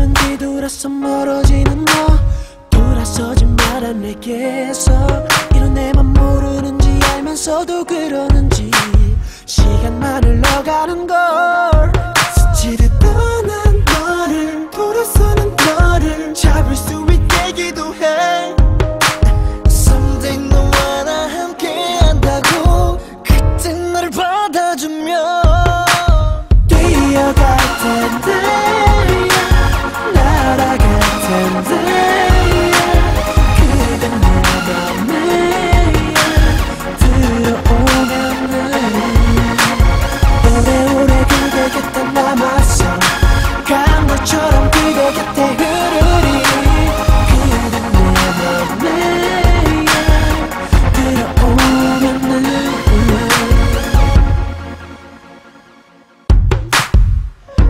하지만 뒤돌아서 멀어지는 너 돌아서진 마라 내게서 이런 내 맘 모르는지 알면서도 그러는지 시간만 흘러가는 걸 스치듯 떠난 너를 돌아서는 너를 잡을 수 있게 기도해 Someday 너와 나 함께한다고 그때 나를 받아주면 뛰어갈 텐데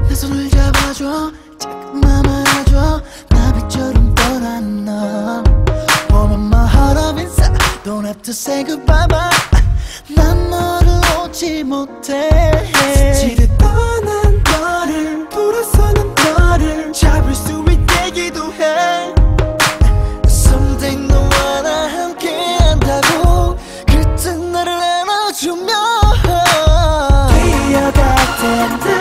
내 손을 잡아줘 조금만 안아줘 나비처럼 떠난 너 Oh my heart of inside Don't have to say goodbye bye 난 너를 놓지 못해 스치듯 떠난 너를 돌아서는 너를 잡을 수 있게 기도해 Someday 너와 나 함께한다고 그때 나를 안아주면 뛰어갈 텐데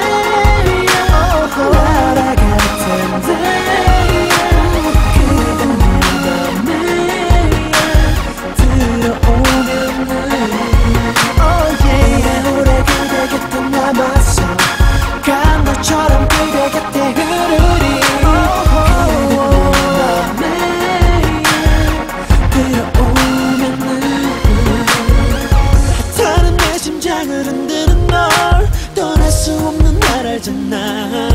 날 알잖아